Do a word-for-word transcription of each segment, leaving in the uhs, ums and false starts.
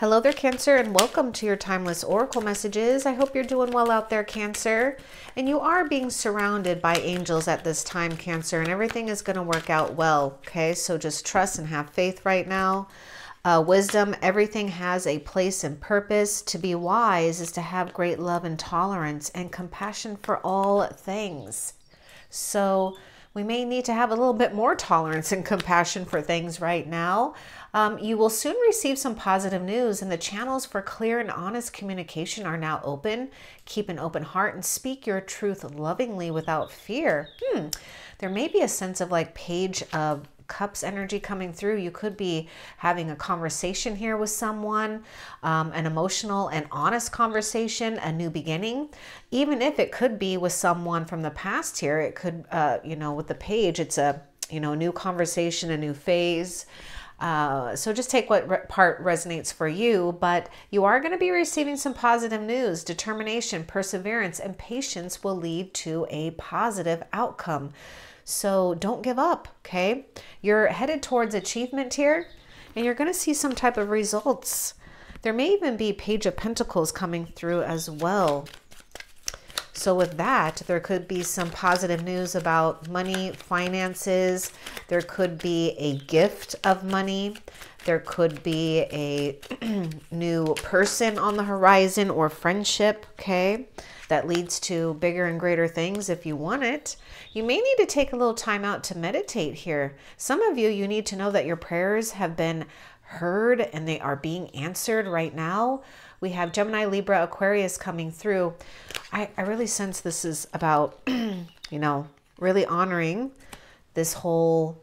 Hello there, Cancer, and welcome to your Timeless Oracle Messages. I hope you're doing well out there, Cancer. And you are being surrounded by angels at this time, Cancer, and everything is going to work out well, okay? So just trust and have faith right now. Uh, wisdom, everything has a place and purpose. To be wise is to have great love and tolerance and compassion for all things. So we may need to have a little bit more tolerance and compassion for things right now. Um, you will soon receive some positive news, and the channels for clear and honest communication are now open. Keep an open heart and speak your truth lovingly without fear. Hmm. There may be a sense of like page of cups energy coming through. You could be having a conversation here with someone, um, an emotional and honest conversation, a new beginning. Even if it could be with someone from the past here, it could, uh, you know, with the page, it's a, you know, new conversation, a new phase. Uh, so just take what re- part resonates for you, but you are going to be receiving some positive news. Determination, perseverance, and patience will lead to a positive outcome. So don't give up, okay? You're headed towards achievement here, and you're going to see some type of results. There may even be Page of Pentacles coming through as well. So with that, there could be some positive news about money, finances. There could be a gift of money. There could be a new person on the horizon or friendship, okay? That leads to bigger and greater things if you want it. You may need to take a little time out to meditate here. Some of you, you need to know that your prayers have been heard and they are being answered right now. We have Gemini, Libra, Aquarius coming through. I, I really sense this is about, you know, really honoring this whole,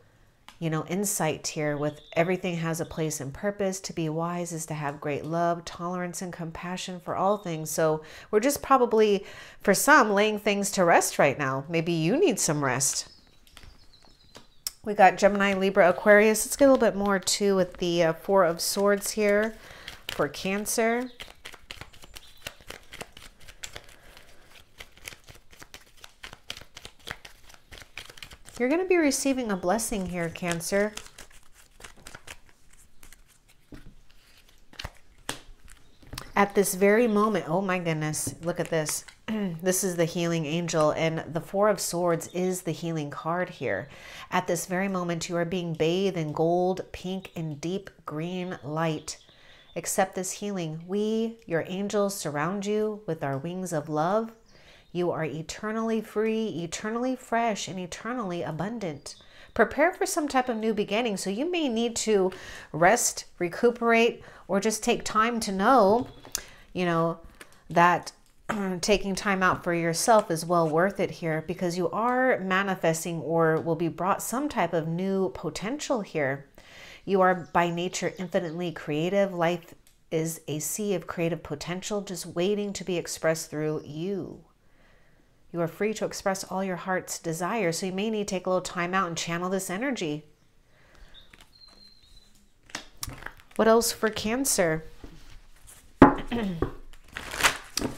you know, insight here with everything has a place and purpose. To be wise is to have great love, tolerance, and compassion for all things. So we're just probably, for some, laying things to rest right now. Maybe you need some rest. We got Gemini, Libra, Aquarius. Let's get a little bit more too with the uh, Four of Swords here for Cancer. You're going to be receiving a blessing here, Cancer. At this very moment, oh my goodness, look at this. This is the healing angel, and the Four of Swords is the healing card here. At this very moment, you are being bathed in gold, pink, and deep green light. Accept this healing. We, your angels, surround you with our wings of love. You are eternally free, eternally fresh, and eternally abundant. Prepare for some type of new beginning. So you may need to rest, recuperate, or just take time to know, you know, that taking time out for yourself is well worth it here, because you are manifesting or will be brought some type of new potential here. You are by nature infinitely creative. Life is a sea of creative potential just waiting to be expressed through you. You are free to express all your heart's desires. So you may need to take a little time out and channel this energy. What else for Cancer?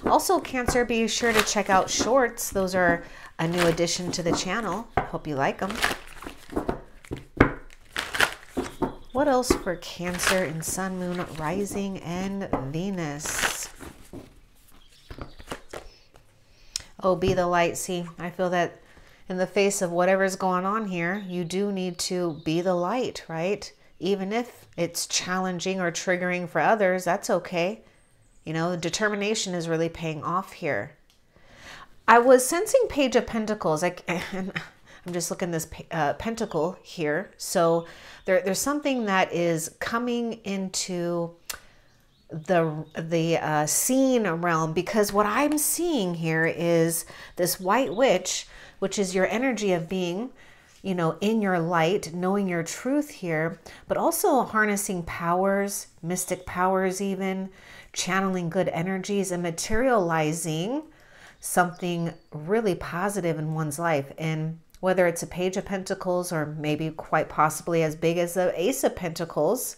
Also, Cancer, be sure to check out shorts. Those are a new addition to the channel. Hope you like them. What else for Cancer and Sun, Moon, Rising, and Venus? Oh, be the light. See, I feel that in the face of whatever's going on here, you do need to be the light, right? Even if it's challenging or triggering for others, that's okay. You know, determination is really paying off here. I was sensing Page of Pentacles. I, I'm just looking at this uh, pentacle here. So there, there's something that is coming into the the uh, scene realm, because what I'm seeing here is this white witch, which is your energy of being, you know, in your light, knowing your truth here, but also harnessing powers, mystic powers even, channeling good energies and materializing something really positive in one's life. And whether it's a Page of Pentacles or maybe quite possibly as big as the Ace of Pentacles,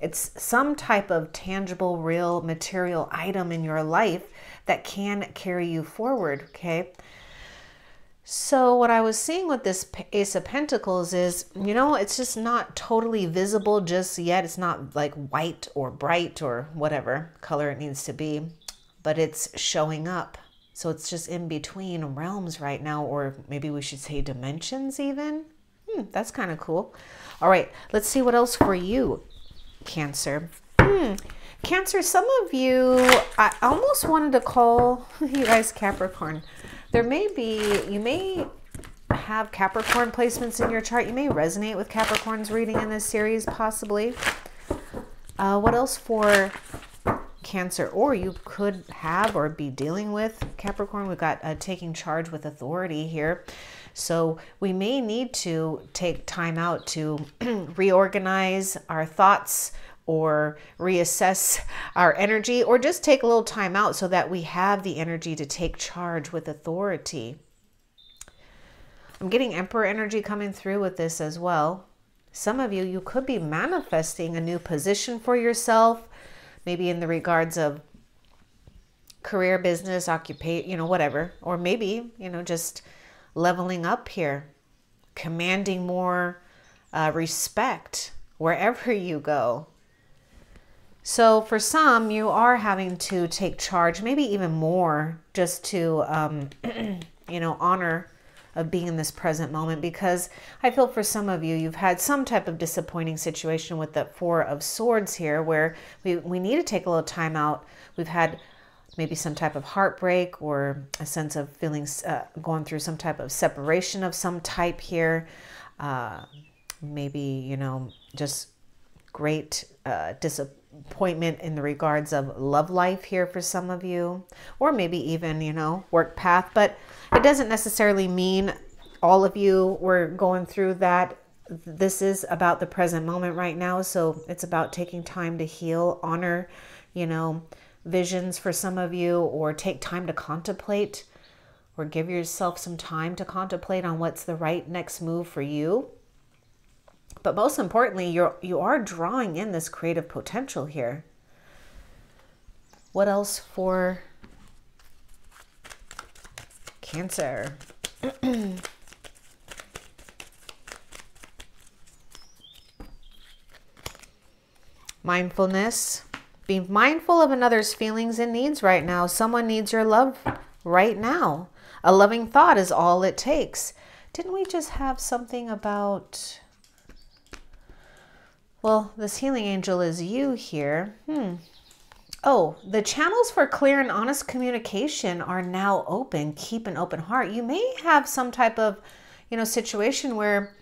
it's some type of tangible, real, material item in your life that can carry you forward, okay? So what I was seeing with this Ace of Pentacles is, you know, it's just not totally visible just yet. It's not like white or bright or whatever color it needs to be, but it's showing up. So it's just in between realms right now, or maybe we should say dimensions even. Hmm, that's kind of cool. All right, let's see what else for you, Cancer. Hmm. Cancer, some of you, I almost wanted to call you guys Capricorn. There may be, you may have Capricorn placements in your chart. You may resonate with Capricorn's reading in this series, possibly. Uh, what else for Cancer? Or you could have or be dealing with Capricorn. We've got uh, taking charge with authority here. So we may need to take time out to reorganize our thoughts, or reassess our energy, or just take a little time out so that we have the energy to take charge with authority. I'm getting Emperor energy coming through with this as well. Some of you, you could be manifesting a new position for yourself, maybe in the regards of career, business, occupation, you know, whatever. Or maybe, you know, just leveling up here, commanding more uh, respect wherever you go. So for some, you are having to take charge, maybe even more, just to, um, you know, honor of being in this present moment. Because I feel for some of you, you've had some type of disappointing situation with the Four of Swords here, where we, we need to take a little time out. We've had maybe some type of heartbreak or a sense of feeling, uh, going through some type of separation of some type here. Uh, maybe, you know, just great uh, disappointment. Appointment in the regards of love life here for some of you, or maybe even, you know, work path. But it doesn't necessarily mean all of you were going through that. This is about the present moment right now, so it's about taking time to heal, honor, you know, visions for some of you, or take time to contemplate, or give yourself some time to contemplate on what's the right next move for you. But most importantly, you're, you are drawing in this creative potential here. What else for Cancer? Mindfulness. Be mindful of another's feelings and needs right now. Someone needs your love right now. A loving thought is all it takes. Didn't we just have something about... Well, this healing angel is you here. Hmm. Oh, the channels for clear and honest communication are now open. Keep an open heart. You may have some type of, you know, situation where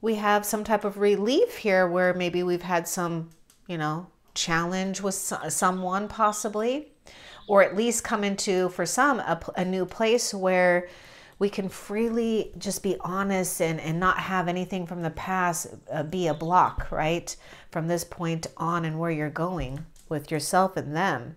we have some type of relief here, where maybe we've had some, you know, challenge with someone possibly, or at least come into, for some, a, a new place where we can freely just be honest and, and not have anything from the past uh, be a block, right? From this point on and where you're going with yourself and them.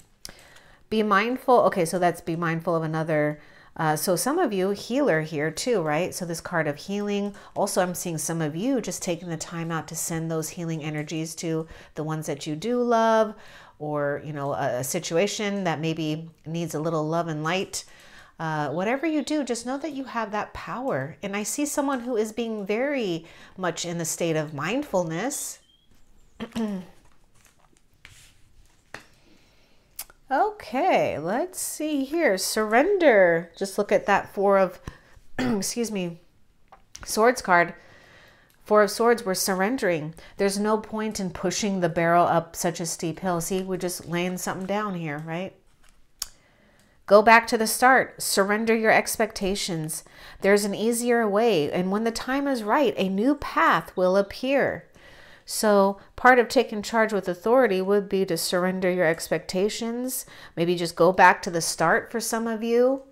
Be mindful. Okay, so that's be mindful of another. Uh, so some of you, healer here too, right? So this card of healing. Also, I'm seeing some of you just taking the time out to send those healing energies to the ones that you do love, or, you know, a, a situation that maybe needs a little love and light. Uh, whatever you do, just know that you have that power. And I see someone who is being very much in the state of mindfulness. Okay, let's see here. Surrender. Just look at that Four of, excuse me, Swords card. Four of Swords, we're surrendering. There's no point in pushing the barrel up such a steep hill. See, we're just laying something down here, right? Go back to the start. Surrender your expectations. There's an easier way. And when the time is right, a new path will appear. So part of taking charge with authority would be to surrender your expectations. Maybe just go back to the start for some of you.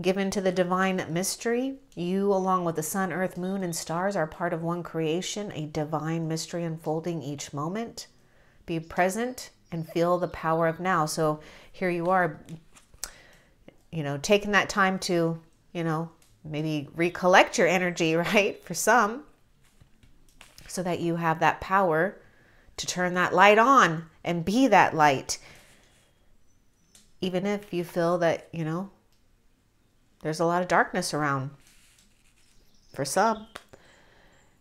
Give into the divine mystery. You, along with the sun, earth, moon, and stars, are part of one creation, a divine mystery unfolding each moment. Be present and feel the power of now. So here you are, you know, taking that time to, you know, maybe recollect your energy, right? For some, so that you have that power to turn that light on and be that light. Even if you feel that, you know, There's a lot of darkness around. For some,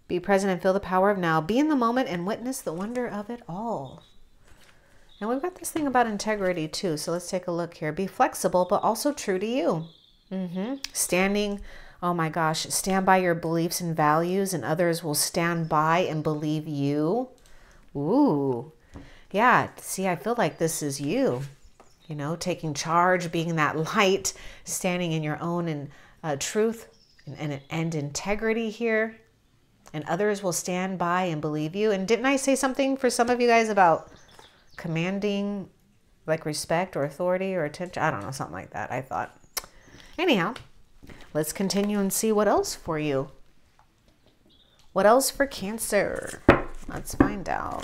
be present and feel the power of now. Be in the moment and witness the wonder of it all. And we've got this thing about integrity too. So let's take a look here. Be flexible, but also true to you. Mm-hmm. Standing, oh my gosh, stand by your beliefs and values, and others will stand by and believe you. Ooh, yeah. See, I feel like this is you, you know, taking charge, being that light, standing in your own and uh, truth and, and, and integrity here. And others will stand by and believe you. And didn't I say something for some of you guys about commanding, like respect or authority or attention? I don't know, something like that, I thought. Anyhow, let's continue and see what else for you. What else for Cancer? Let's find out.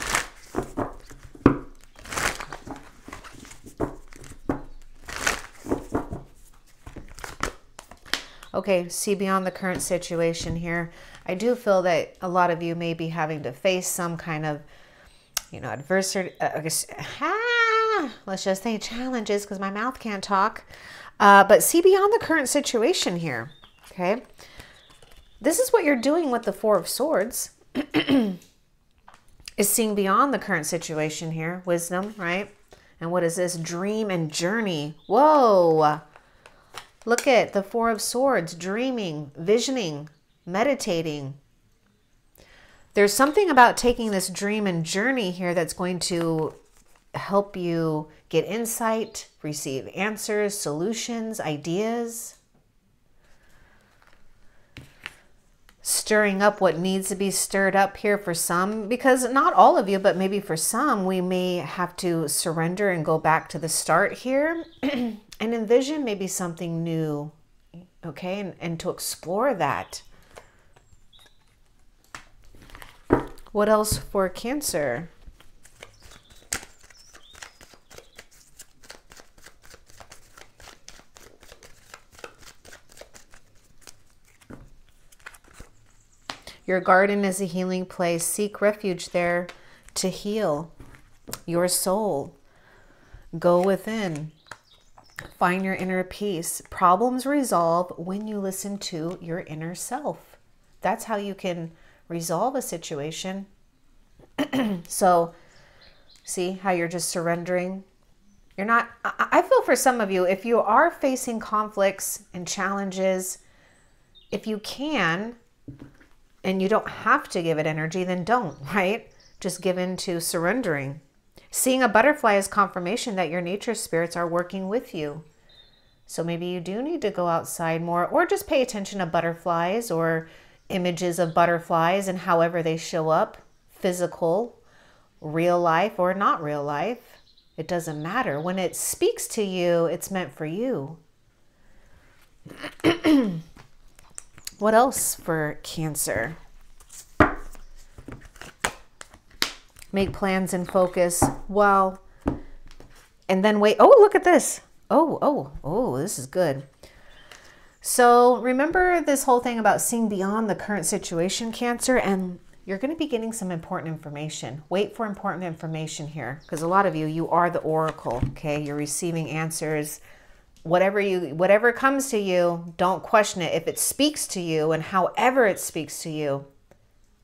Okay, see beyond the current situation here. I do feel that a lot of you may be having to face some kind of, you know, adversity. Uh, ah, let's just say challenges, because my mouth can't talk. Uh, but see beyond the current situation here, okay? This is what you're doing with the Four of Swords, is seeing beyond the current situation here. Wisdom, right? And what is this? Dream and journey. Whoa! Look at the Four of Swords, dreaming, visioning, meditating. There's something about taking this dream and journey here that's going to help you get insight, receive answers, solutions, ideas. Stirring up what needs to be stirred up here for some, because not all of you, but maybe for some, we may have to surrender and go back to the start here and envision maybe something new, okay, and, and to explore that. What else for Cancer? Your garden is a healing place. Seek refuge there to heal your soul. Go within. Find your inner peace. Problems resolve when you listen to your inner self. That's how you can resolve a situation. So, see how you're just surrendering? You're not, I, I feel for some of you, if you are facing conflicts and challenges, if you can, and you don't have to give it energy, then don't, right? Just give in to surrendering. Seeing a butterfly is confirmation that your nature spirits are working with you. So maybe you do need to go outside more, or just pay attention to butterflies or images of butterflies and however they show up, physical, real life or not real life. It doesn't matter. When it speaks to you, it's meant for you. What else for Cancer? Make plans and focus. Wow. And then wait. Oh, look at this. Oh, oh, oh, this is good. So remember this whole thing about seeing beyond the current situation, Cancer, and you're going to be getting some important information. Wait for important information here, because a lot of you, you are the oracle, okay? You're receiving answers. Whatever you, whatever comes to you, don't question it. If it speaks to you and however it speaks to you,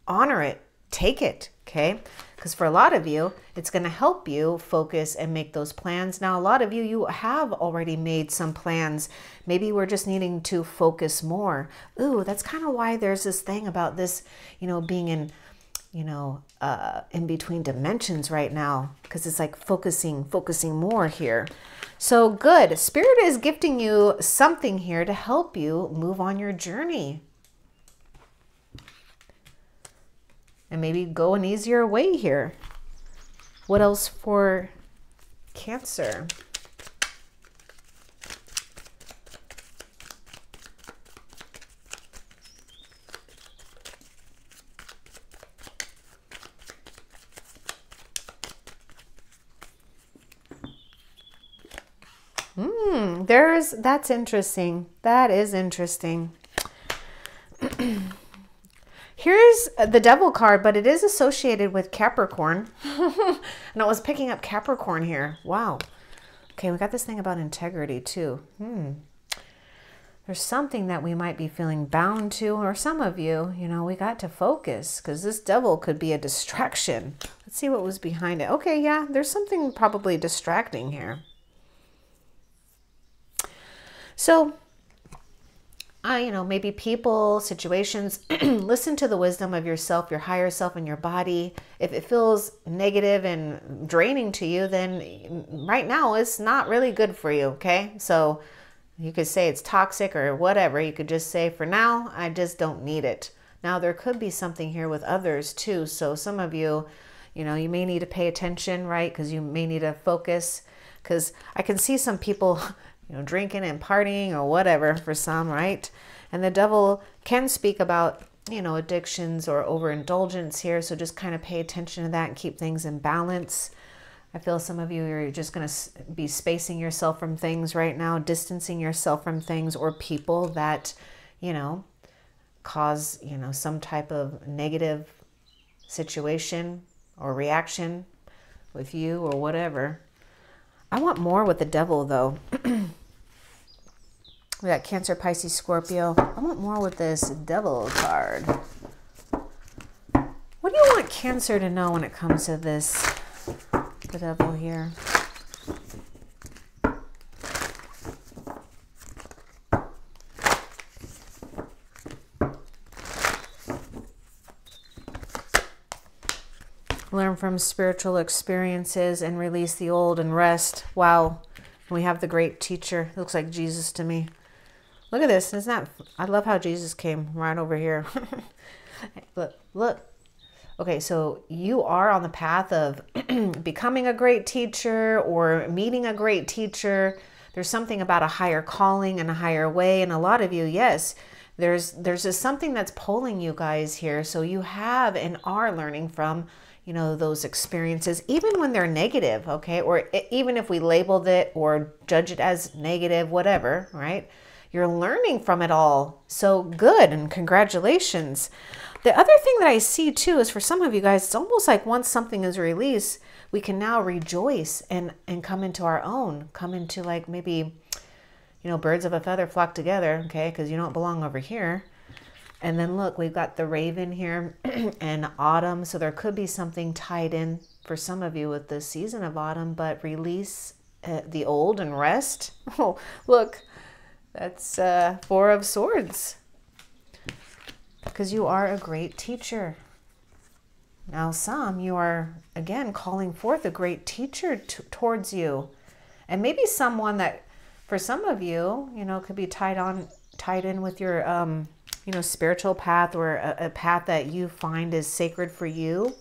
honor it, take it, okay? Because for a lot of you, it's going to help you focus and make those plans. Now, a lot of you, you have already made some plans. Maybe we're just needing to focus more. Ooh, that's kind of why there's this thing about this, you know, being in, you know, uh, in between dimensions right now, because it's like focusing, focusing more here. So good. Spirit is gifting you something here to help you move on your journey. And maybe go an easier way here. What else for Cancer? Hmm, there's, that's interesting. That is interesting. Here's the Devil card, but it is associated with Capricorn. And I was picking up Capricorn here. Wow. Okay, we got this thing about integrity too. Hmm. there's something that we might be feeling bound to, or some of you, you know, we got to focus because this devil could be a distraction. Let's see what was behind it. Okay, yeah, there's something probably distracting here. So, uh, you know, maybe people, situations, listen to the wisdom of yourself, your higher self and your body. If it feels negative and draining to you, then right now it's not really good for you, okay? So, you could say it's toxic or whatever. You could just say, for now, I just don't need it. Now, there could be something here with others too. So some of you, you know, you may need to pay attention, right? Because you may need to focus. Because I can see some people, you know, drinking and partying or whatever for some, right? And the devil can speak about, you know, addictions or overindulgence here. So just kind of pay attention to that and keep things in balance. I feel some of you are just going to be spacing yourself from things right now, distancing yourself from things or people that, you know, cause, you know, some type of negative situation or reaction with you or whatever. I want more with the devil, though. We got Cancer, Pisces, Scorpio. I want more with this devil card. What do you want Cancer to know when it comes to this? The devil here. Learn from spiritual experiences and release the old and rest. Wow. And we have the great teacher. It looks like Jesus to me. Look at this. It's not, I love how Jesus came right over here. Look, look. Okay, so you are on the path of becoming a great teacher or meeting a great teacher. There's something about a higher calling and a higher way. And a lot of you, yes, there's there's just something that's pulling you guys here. So you have and are learning from, you know, those experiences, even when they're negative, okay? Or even if we labeled it or judge it as negative, whatever, right? You're learning from it all. So good, and congratulations. The other thing that I see too is for some of you guys, it's almost like once something is released, we can now rejoice and, and come into our own, come into like maybe, you know, birds of a feather flock together, okay, because you don't belong over here. And then look, we've got the raven here and autumn. So there could be something tied in for some of you with the season of autumn, but release uh, the old and rest. Oh, look, that's uh, Four of Swords. Because you are a great teacher. Now some, you are, again, calling forth a great teacher towards you. And maybe someone that, for some of you, you know, could be tied on, tied in with your, um, you know, spiritual path or a, a path that you find is sacred for you.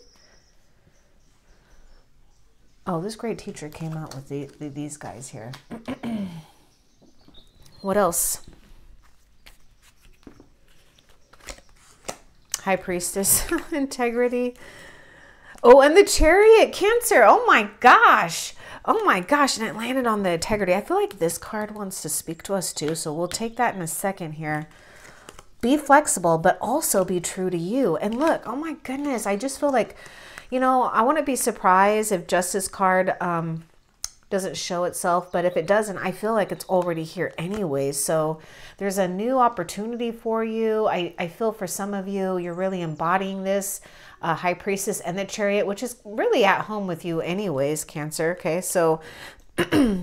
Oh, this great teacher came out with the, the, these guys here. What else? High Priestess, integrity. Oh, and the Chariot, Cancer. Oh my gosh. Oh my gosh. And it landed on the integrity. I feel like this card wants to speak to us too. So we'll take that in a second here. Be flexible, but also be true to you. And look, oh my goodness. I just feel like, you know, I wouldn't be surprised if Justice card um, doesn't show itself. But if it doesn't, I feel like it's already here anyway. So there's a new opportunity for you. I, I feel for some of you, you're really embodying this uh, High Priestess and the Chariot, which is really at home with you anyways, Cancer. Okay, so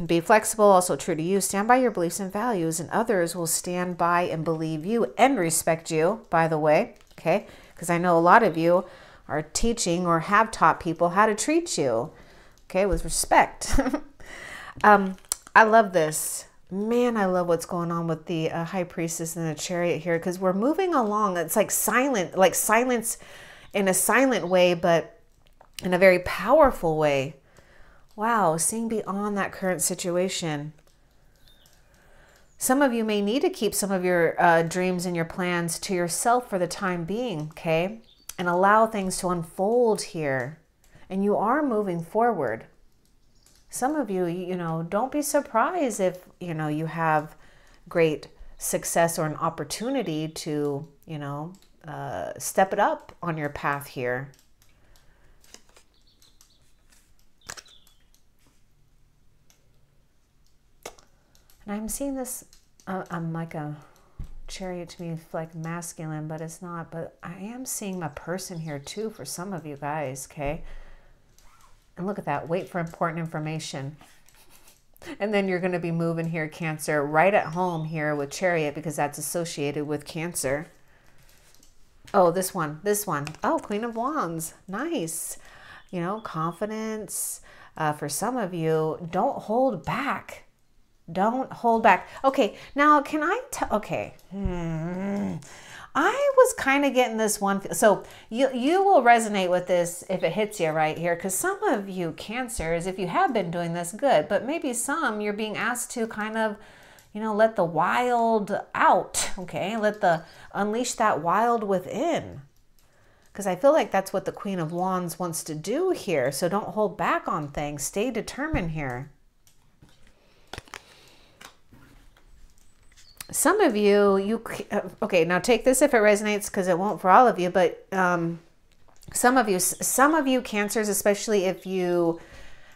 be flexible, also true to you. Stand by your beliefs and values, and others will stand by and believe you and respect you, by the way. Okay, because I know a lot of you are teaching or have taught people how to treat you. Okay, with respect. Um, I love this. Man, I love what's going on with the uh, High Priestess and the Chariot here, because we're moving along. It's like silent, like silence in a silent way, but in a very powerful way. Wow, seeing beyond that current situation. Some of you may need to keep some of your uh, dreams and your plans to yourself for the time being, okay? And allow things to unfold here. And you are moving forward. Some of you, you know, don't be surprised if, you know, you have great success or an opportunity to, you know, uh, step it up on your path here. And I'm seeing this, uh, I'm like a Chariot to me is like masculine, but it's not. But I am seeing a person here too for some of you guys, okay? And look at that, wait for important information. And then you're going to be moving here, Cancer, right at home here with Chariot, because that's associated with Cancer. Oh, this one, this one. Oh, Queen of Wands. Nice. You know, confidence. Uh, for some of you, don't hold back. Don't hold back. Okay, now can I tell? Okay. Hmm. I was kind of getting this one. So you, you will resonate with this if it hits you right here. Because some of you Cancers, if you have been doing this, good. But maybe some, you're being asked to kind of, you know, let the wild out. Okay, let the, unleash that wild within. Because I feel like that's what the Queen of Wands wants to do here. So don't hold back on things. Stay determined here. Some of you, you, okay, now take this if it resonates, because it won't for all of you, but um, some of you, some of you Cancers, especially if you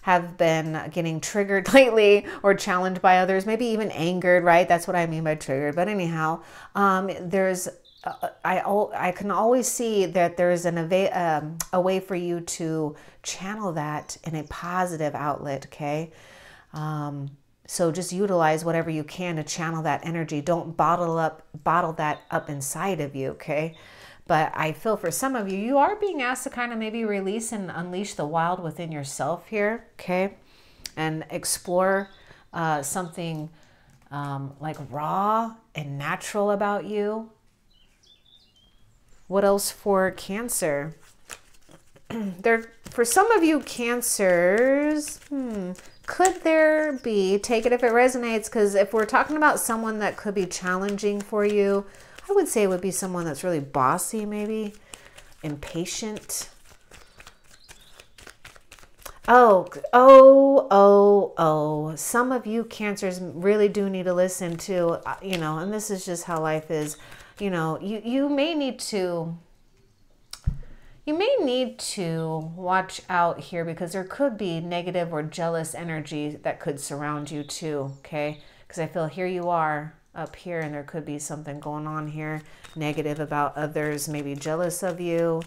have been getting triggered lately or challenged by others, maybe even angered, right? That's what I mean by triggered. But anyhow, um, there's, uh, I, I can always see that there's an ava um, a way for you to channel that in a positive outlet, okay? Um, So just utilize whatever you can to channel that energy. Don't bottle up, bottle that up inside of you, okay? But I feel for some of you, you are being asked to kind of maybe release and unleash the wild within yourself here, okay? And explore uh, something um, like raw and natural about you. What else for Cancer? There, for some of you Cancers, hmm, could there be, take it if it resonates, because if we're talking about someone that could be challenging for you, I would say it would be someone that's really bossy, maybe impatient. Oh, oh, oh, oh. Some of you Cancers really do need to listen to, you know, and this is just how life is. You know, you, you may need to... You may need to watch out here, because there could be negative or jealous energy that could surround you too, okay? Because I feel here you are up here and there could be something going on here, negative about others, maybe jealous of you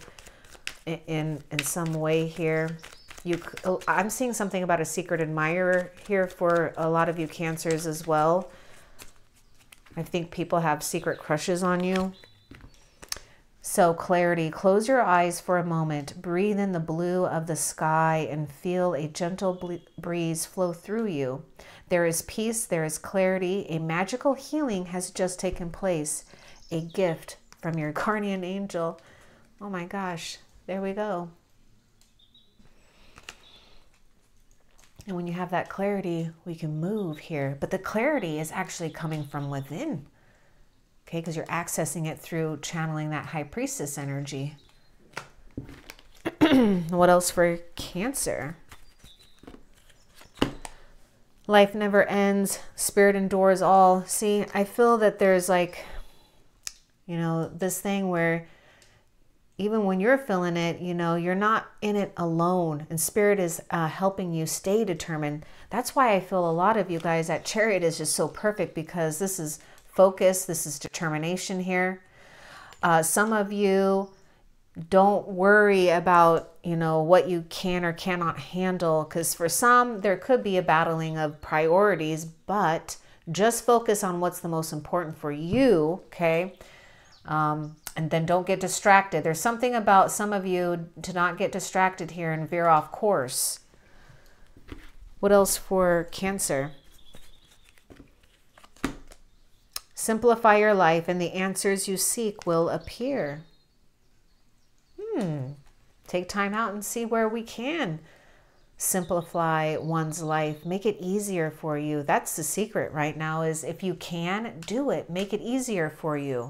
in, in, in some way here. You, I'm seeing something about a secret admirer here for a lot of you Cancers as well. I think people have secret crushes on you. So clarity, close your eyes for a moment, breathe in the blue of the sky and feel a gentle breeze flow through you. There is peace, there is clarity, a magical healing has just taken place, a gift from your guardian angel. Oh my gosh, there we go. And when you have that clarity, we can move here, but the clarity is actually coming from within. Okay, because you're accessing it through channeling that High Priestess energy. What else for Cancer? Life never ends. Spirit endures all. See, I feel that there's like, you know, this thing where even when you're feeling it, you know, you're not in it alone. And Spirit is uh, helping you stay determined. That's why I feel a lot of you guys, that Chariot is just so perfect, because this is... focus. This is determination here. Uh, some of you, don't worry about, you know, what you can or cannot handle, because for some, there could be a battling of priorities, but just focus on what's the most important for you, okay? Um, and then don't get distracted. There's something about some of you to not get distracted here and veer off course. What else for Cancer? Simplify your life and the answers you seek will appear. Hmm. Take time out and see where we can simplify one's life. Make it easier for you. That's the secret right now, is if you can, do it. Make it easier for you.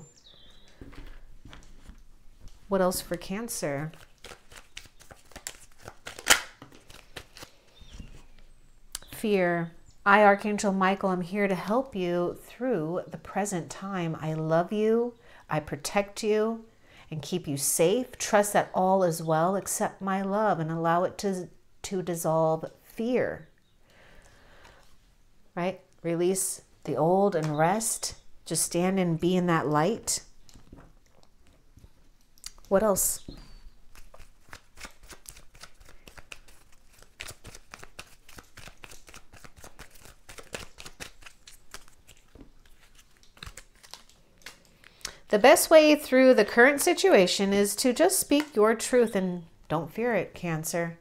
What else for Cancer? Fear. I, Archangel Michael, I'm here to help you through the present time. I love you, I protect you, and keep you safe. Trust that all is well. Accept my love and allow it to, to dissolve fear. Right? Release the old and rest Just stand and be in that light. What else? The best way through the current situation is to just speak your truth and don't fear it, Cancer.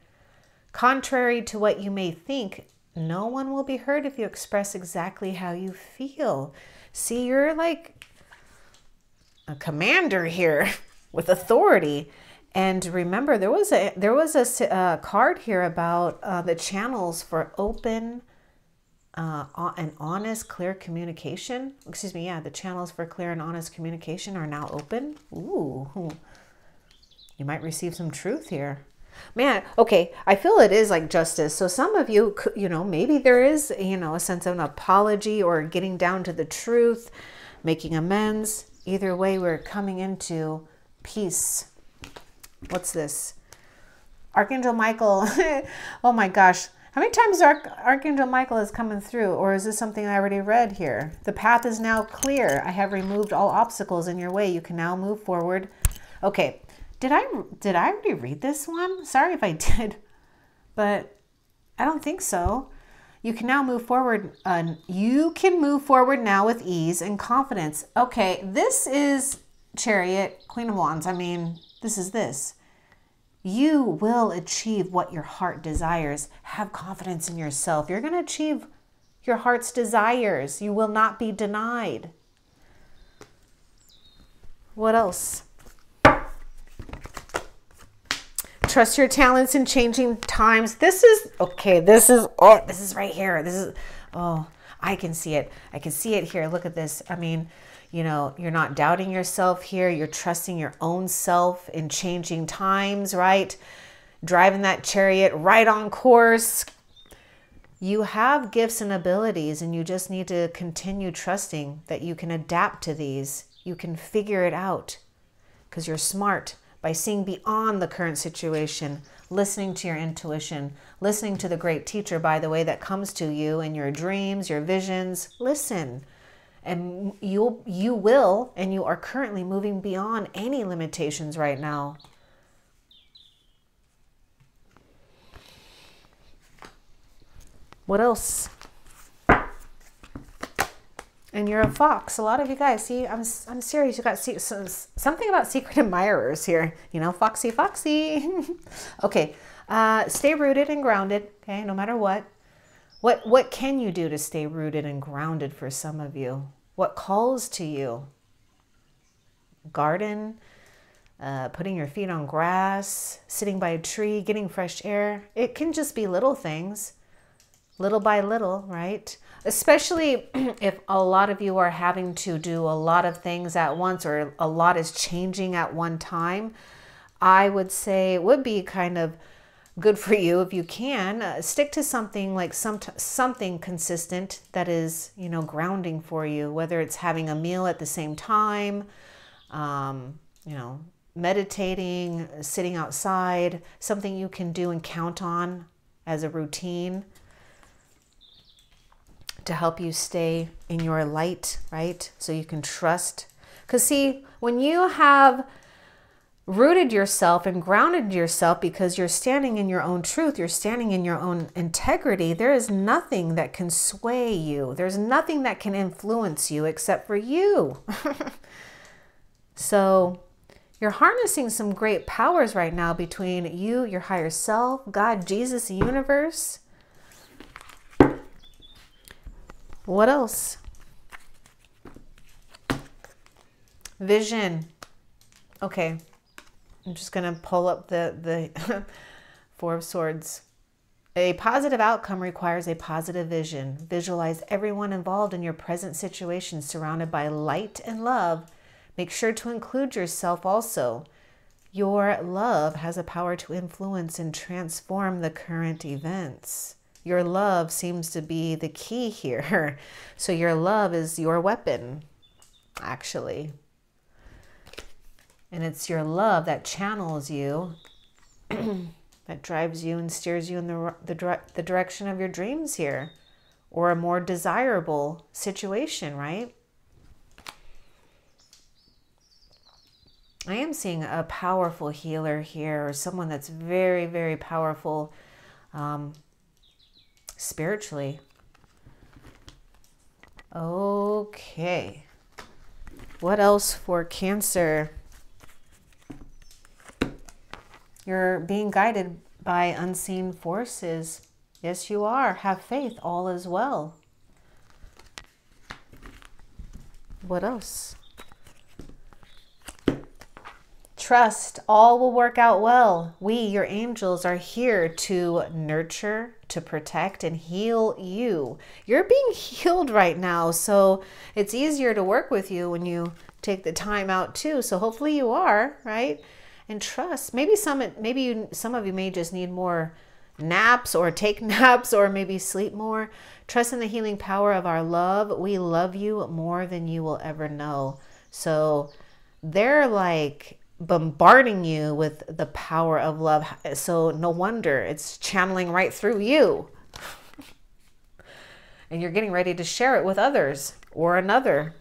Contrary to what you may think, no one will be hurt if you express exactly how you feel. See, you're like a commander here with authority. And remember, there was a there was a uh, card here about uh, the channels for open uh, and honest, clear communication. Excuse me, yeah, the channels for clear and honest communication are now open. Ooh, you might receive some truth here. Man, okay, I feel it is like justice. So some of you, you know, maybe there is, you know, a sense of an apology or getting down to the truth, making amends. Either way, we're coming into peace. What's this? Archangel Michael. Oh my gosh. How many times Arch Archangel Michael is coming through? Or is this something I already read here? The path is now clear. I have removed all obstacles in your way. You can now move forward. Okay. Did I, did I already read this one? Sorry if I did, but I don't think so. You can now move forward. Uh, you can move forward now with ease and confidence. Okay, this is Chariot, Queen of Wands. I mean, this is this. You will achieve what your heart desires. Have confidence in yourself. You're going to achieve your heart's desires. You will not be denied. What else? Trust your talents in changing times. This is, okay, this is, oh, this is right here. This is, oh, I can see it. I can see it here. Look at this. I mean, you know, you're not doubting yourself here. You're trusting your own self in changing times, right? Driving that chariot right on course. You have gifts and abilities, and you just need to continue trusting that you can adapt to these. You can figure it out because you're smart. By seeing beyond the current situation, listening to your intuition, listening to the great teacher, by the way, that comes to you in your dreams, your visions. Listen, and you'll, you will, and you are currently moving beyond any limitations right now. What else? And you're a fox. A lot of you guys, see, I'm, I'm serious. You got see, so, something about secret admirers here. You know, foxy, foxy. Okay, uh, stay rooted and grounded, okay, no matter what. What, what can you do to stay rooted and grounded for some of you? What calls to you? Garden, uh, putting your feet on grass, sitting by a tree, getting fresh air. It can just be little things. Little by little, right? Especially if a lot of you are having to do a lot of things at once or a lot is changing at one time, I would say it would be kind of good for you if you can uh, stick to something like some something consistent that is, you know, grounding for you, whether it's having a meal at the same time, um, you know, meditating, sitting outside, something you can do and count on as a routine to help you stay in your light, right? So you can trust. Because see, when you have rooted yourself and grounded yourself because you're standing in your own truth, you're standing in your own integrity, there is nothing that can sway you. There's nothing that can influence you except for you. So you're harnessing some great powers right now between you, your higher self, God, Jesus, the universe. What else? Vision. Okay. I'm just going to pull up the, the Four of Swords. A positive outcome requires a positive vision. Visualize everyone involved in your present situation surrounded by light and love. Make sure to include yourself also. Your love has a power to influence and transform the current events. Your love seems to be the key here. So your love is your weapon, actually. And it's your love that channels you, that drives you and steers you in the, the, the direction of your dreams here, or a more desirable situation, right? I am seeing a powerful healer here, or someone that's very, very powerful um, spiritually. Okay. What else for Cancer? You're being guided by unseen forces. Yes, you are. Have faith. All is well. What else? Trust. All will work out well. We, your angels, are here to nurture, to protect, and heal you. You're being healed right now, so it's easier to work with you when you take the time out too. So hopefully you are, right? And trust. Maybe some, maybe you, some of you may just need more naps, or take naps, or maybe sleep more. Trust in the healing power of our love. We love you more than you will ever know. So they're like bombarding you with the power of love. So no wonder it's channeling right through you. And you're getting ready to share it with others or another.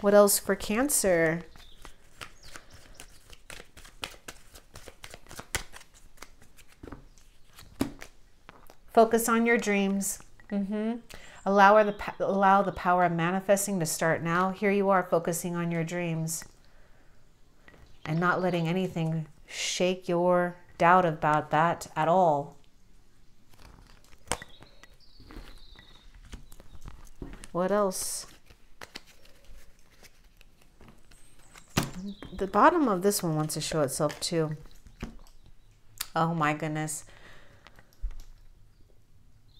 What else for Cancer? Focus on your dreams. Mm-hmm. Allow the, allow the power of manifesting to start now. Here you are, focusing on your dreams and not letting anything shake your doubt about that at all. What else? The bottom of this one wants to show itself too. Oh my goodness.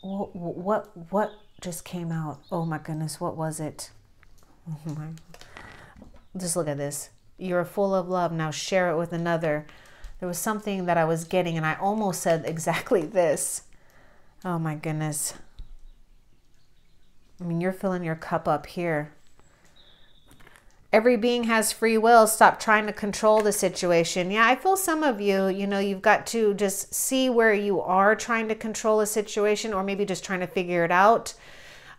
What, what, what just came out? Oh my goodness. What was it? Oh my. Just look at this. You're full of love. Now share it with another. There was something that I was getting and I almost said exactly this. Oh my goodness. I mean, you're filling your cup up here. Every being has free will. Stop trying to control the situation. Yeah, I feel some of you, you know, you've got to just see where you are trying to control a situation, or maybe just trying to figure it out,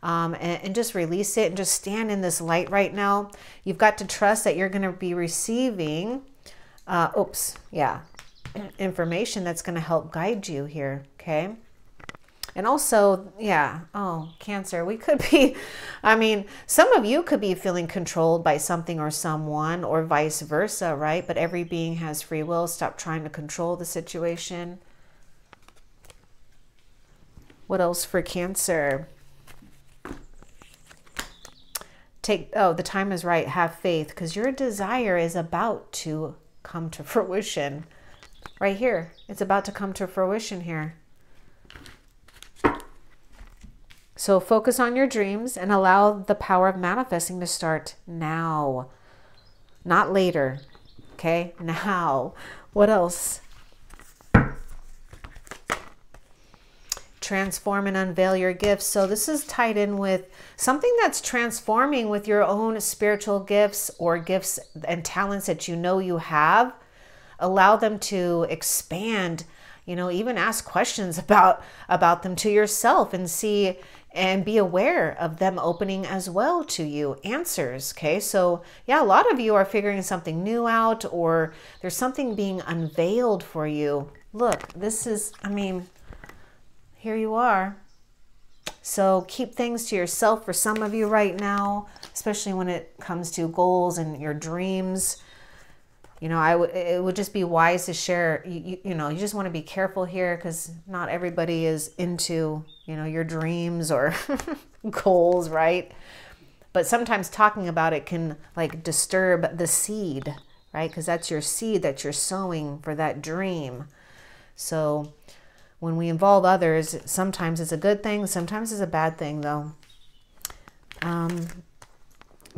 um, and, and just release it and just stand in this light right now. You've got to trust that you're going to be receiving, uh, oops, yeah, information that's going to help guide you here, okay? And also, yeah, oh, Cancer, we could be, I mean, some of you could be feeling controlled by something or someone, or vice versa, right? But every being has free will. Stop trying to control the situation. What else for Cancer? Take, oh, the time is right. Have faith, because your desire is about to come to fruition. Right here. It's about to come to fruition here. So focus on your dreams and allow the power of manifesting to start now, not later. Okay, now. What else? Transform and unveil your gifts. So this is tied in with something that's transforming with your own spiritual gifts, or gifts and talents that you know you have. Allow them to expand. You know, even ask questions about, about them to yourself, and see and be aware of them opening as well to you. Answers, okay? So yeah, a lot of you are figuring something new out, or there's something being unveiled for you. Look, this is, I mean, here you are. So keep things to yourself for some of you right now, especially when it comes to goals and your dreams. You know, I would, it would just be wise to share, you, you, you know, you just want to be careful here, because not everybody is into, you know, your dreams or goals, right? But sometimes talking about it can like disturb the seed, right? Because that's your seed that you're sowing for that dream. So when we involve others, sometimes it's a good thing, sometimes it's a bad thing though. Um,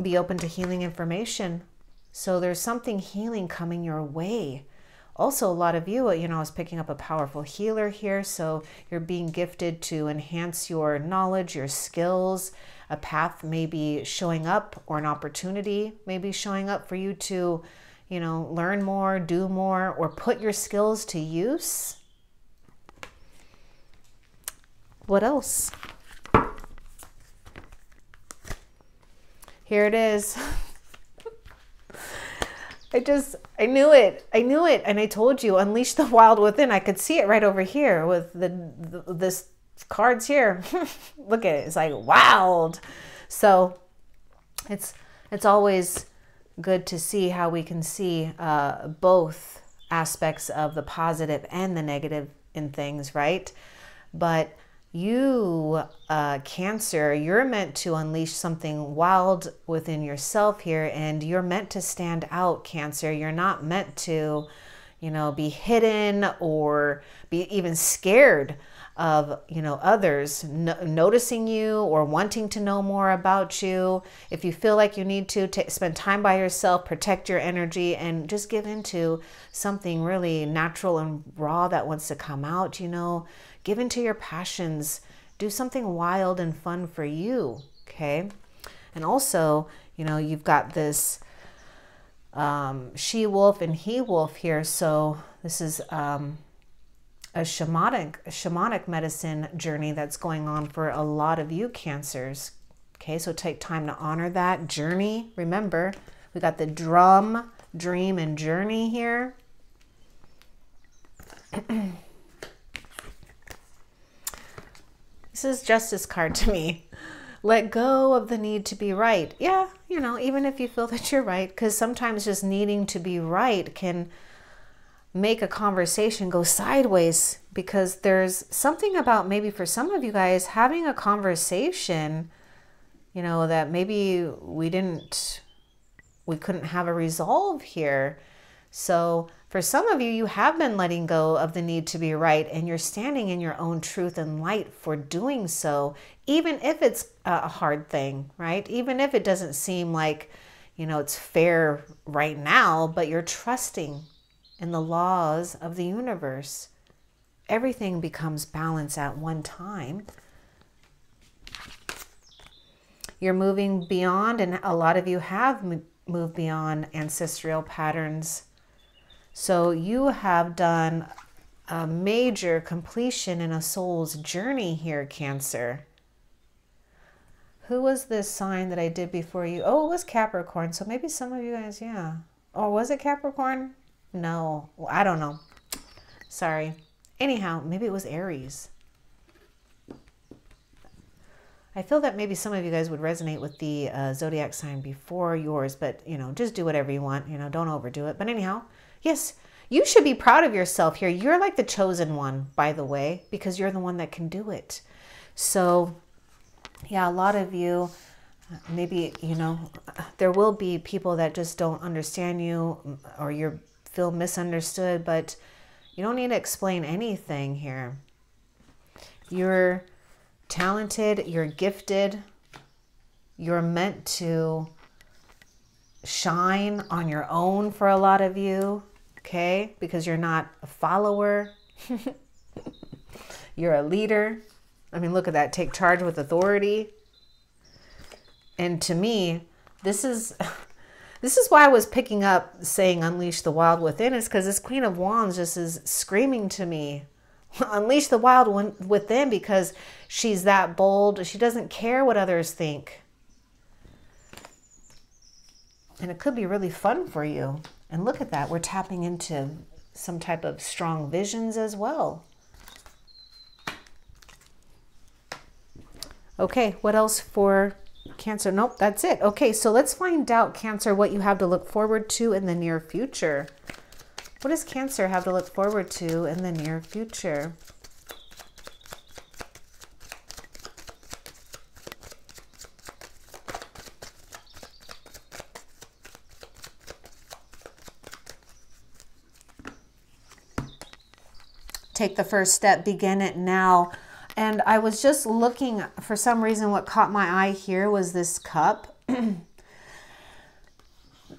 be open to healing information. So there's something healing coming your way. Also, a lot of you, you know, I was picking up a powerful healer here. So you're being gifted to enhance your knowledge, your skills. A path may be showing up, or an opportunity may be showing up for you to, you know, learn more, do more, or put your skills to use. What else? Here it is. I just, I knew it. I knew it. And I told you, unleash the wild within. I could see it right over here with the, the this cards here. Look at it. It's like wild. So it's, it's always good to see how we can see uh, both aspects of the positive and the negative in things, right? But you, uh, Cancer, you're meant to unleash something wild within yourself here, and you're meant to stand out, Cancer. You're not meant to, you know, be hidden or be even scared of, you know, others no noticing you or wanting to know more about you. If you feel like you need to spend time by yourself, protect your energy, and just give into something really natural and raw that wants to come out, you know, give into your passions, do something wild and fun for you. Okay. And also, you know, you've got this, um, she wolf and he wolf here. So this is, um, A shamanic, a shamanic medicine journey that's going on for a lot of you Cancers. Okay, so take time to honor that journey. Remember, we got the drum, dream, and journey here. This is Justice card to me. Let go of the need to be right. Yeah, you know, even if you feel that you're right, because sometimes just needing to be right can make a conversation go sideways, because there's something about, maybe for some of you guys, having a conversation, you know, that maybe we didn't, we couldn't have a resolve here. So for some of you, you have been letting go of the need to be right, and you're standing in your own truth and light for doing so, even if it's a hard thing, right? Even if it doesn't seem like, you know, it's fair right now, but you're trusting in the laws of the universe. Everything becomes balance at one time. You're moving beyond, and a lot of you have moved beyond ancestral patterns. So you have done a major completion in a soul's journey here, Cancer. Who was this sign that I did before you? Oh, it was Capricorn. So maybe some of you guys, yeah. Or was it Capricorn? No, well, I don't know. Sorry. Anyhow, maybe it was Aries. I feel that maybe some of you guys would resonate with the uh, zodiac sign before yours, but you know, just do whatever you want. You know, don't overdo it. But anyhow, yes, you should be proud of yourself here. You're like the chosen one, by the way, because you're the one that can do it. So yeah, a lot of you, maybe, you know, there will be people that just don't understand you, or you're feel misunderstood, but you don't need to explain anything here. You're talented, you're gifted, you're meant to shine on your own for a lot of you, okay? Because you're not a follower, you're a leader. I mean, look at that, take charge with authority. And to me, this is... This is why I was picking up saying unleash the wild within, is because this Queen of Wands just is screaming to me, unleash the wild within, because she's that bold. She doesn't care what others think. And it could be really fun for you. And look at that. We're tapping into some type of strong visions as well. Okay, what else for Cancer? Nope, that's it. Okay, so let's find out, Cancer, what you have to look forward to in the near future. What does Cancer have to look forward to in the near future? Take the first step, begin it now. And I was just looking, for some reason, what caught my eye here was this cup.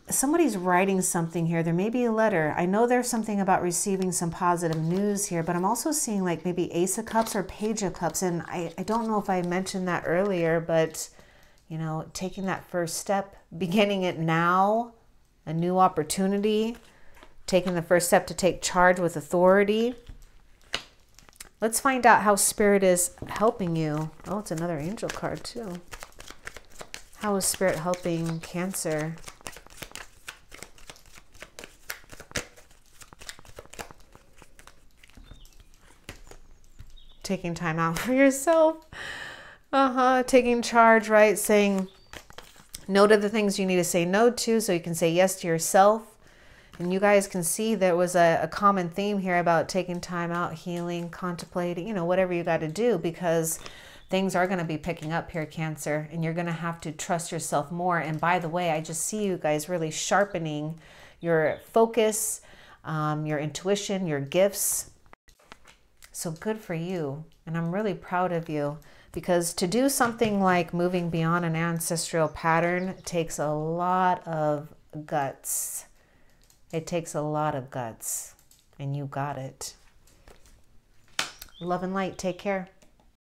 Somebody's writing something here. There may be a letter. I know there's something about receiving some positive news here, but I'm also seeing like maybe Ace of Cups or Page of Cups. And I, I don't know if I mentioned that earlier, but, you know, taking that first step, beginning it now, a new opportunity, taking the first step to take charge with authority. Let's find out how Spirit is helping you. Oh, it's another angel card too. How is Spirit helping Cancer? taking time out for yourself, uh-huh, taking charge, right? Saying no to the things you need to say no to so you can say yes to yourself. And you guys can see there was a, a common theme here about taking time out, healing, contemplating, you know, whatever you got to do, because things are going to be picking up here, Cancer, and you're going to have to trust yourself more. And by the way, I just see you guys really sharpening your focus, um, your intuition, your gifts. So good for you. And I'm really proud of you, because to do something like moving beyond an ancestral pattern takes a lot of guts. It takes a lot of guts, and you got it. Love and light. Take care.